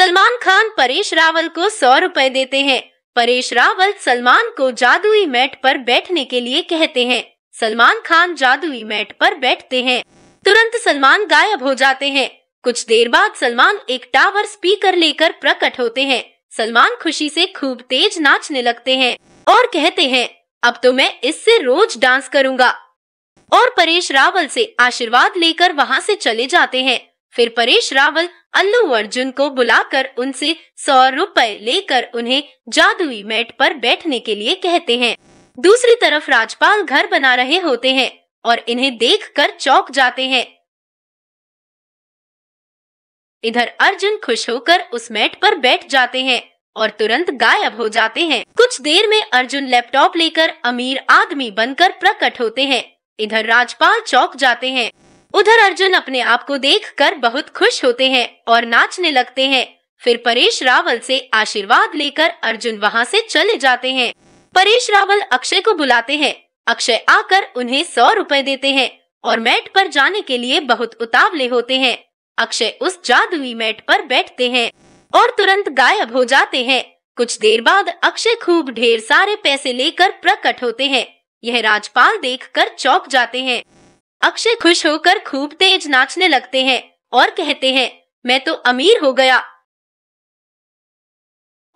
सलमान खान परेश रावल को 100 रुपए देते हैं। परेश रावल सलमान को जादुई मैट पर बैठने के लिए कहते हैं। सलमान खान जादुई मैट पर बैठते हैं। तुरंत सलमान गायब हो जाते हैं। कुछ देर बाद सलमान एक टावर स्पीकर लेकर प्रकट होते हैं। सलमान खुशी से खूब तेज नाचने लगते हैं और कहते हैं, अब तो मैं इससे रोज डांस करूंगा, और परेश रावल से आशीर्वाद लेकर वहां से चले जाते हैं। फिर परेश रावल अल्लू अर्जुन को बुलाकर उनसे 100 रुपए लेकर उन्हें जादुई मैट पर बैठने के लिए कहते हैं। दूसरी तरफ राजपाल घर बना रहे होते हैं और इन्हें देखकर चौंक जाते हैं। इधर अर्जुन खुश होकर उस मैट पर बैठ जाते हैं और तुरंत गायब हो जाते हैं। कुछ देर में अर्जुन लैपटॉप लेकर अमीर आदमी बनकर प्रकट होते हैं। इधर राजपाल चौंक जाते हैं। उधर अर्जुन अपने आप को देखकर बहुत खुश होते हैं और नाचने लगते हैं। फिर परेश रावल से आशीर्वाद लेकर अर्जुन वहां से चले जाते हैं। परेश रावल अक्षय को बुलाते हैं। अक्षय आकर उन्हें 100 रुपए देते हैं और मैट पर जाने के लिए बहुत उतावले होते हैं। अक्षय उस जादुई मैट पर बैठते हैं और तुरंत गायब हो जाते हैं। कुछ देर बाद अक्षय खूब ढेर सारे पैसे लेकर प्रकट होते हैं। यह राजपाल देखकर चौंक जाते हैं। अक्षय खुश होकर खूब तेज नाचने लगते हैं और कहते हैं, मैं तो अमीर हो गया,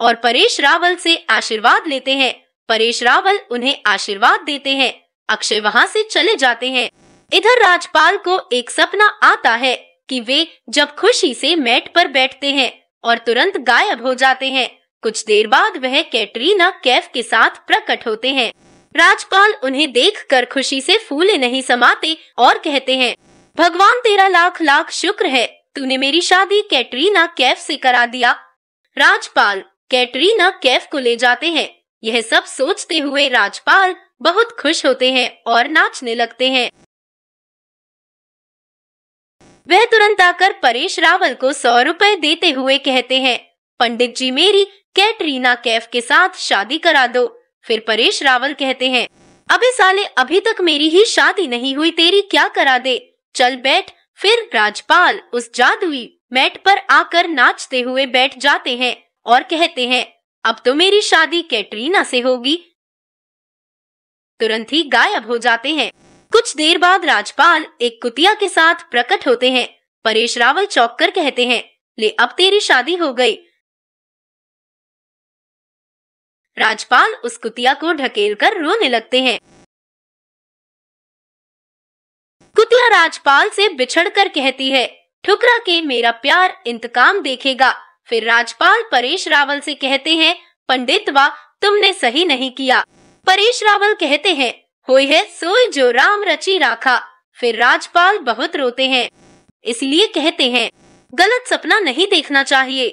और परेश रावल से आशीर्वाद लेते हैं। परेश रावल उन्हें आशीर्वाद देते हैं। अक्षय वहां से चले जाते हैं। इधर राजपाल को एक सपना आता है कि वे जब खुशी से मैट पर बैठते हैं और तुरंत गायब हो जाते हैं। कुछ देर बाद वह कैटरीना कैफ के साथ प्रकट होते हैं। राजपाल उन्हें देखकर खुशी से फूले नहीं समाते और कहते हैं, भगवान तेरा लाख लाख शुक्र है, तूने मेरी शादी कैटरीना कैफ से करा दिया। राजपाल कैटरीना कैफ को ले जाते हैं। यह सब सोचते हुए राजपाल बहुत खुश होते हैं और नाचने लगते हैं। वह तुरंत आकर परेश रावल को 100 रुपए देते हुए कहते हैं, पंडित जी मेरी कैटरीना कैफ के साथ शादी करा दो। फिर परेश रावल कहते हैं, अबे साले अभी तक मेरी ही शादी नहीं हुई, तेरी क्या करा दे, चल बैठ। फिर राजपाल उस जादुई मैट पर आकर नाचते हुए बैठ जाते हैं और कहते हैं, अब तो मेरी शादी कैटरीना से होगी। तुरंत ही गायब हो जाते हैं। कुछ देर बाद राजपाल एक कुतिया के साथ प्रकट होते हैं। परेश रावल चौंक कर कहते हैं, ले अब तेरी शादी हो गई। राजपाल उस कुतिया को ढकेलकर रोने लगते हैं। कुतिया राजपाल से बिछड़कर कहती है, ठुकरा के मेरा प्यार इंतकाम देखेगा। फिर राजपाल परेश रावल से कहते हैं, पंडित वा तुमने सही नहीं किया। परेश रावल कहते हैं, होय है सोई जो राम रची राखा। फिर राजपाल बहुत रोते हैं, इसलिए कहते हैं, गलत सपना नहीं देखना चाहिए।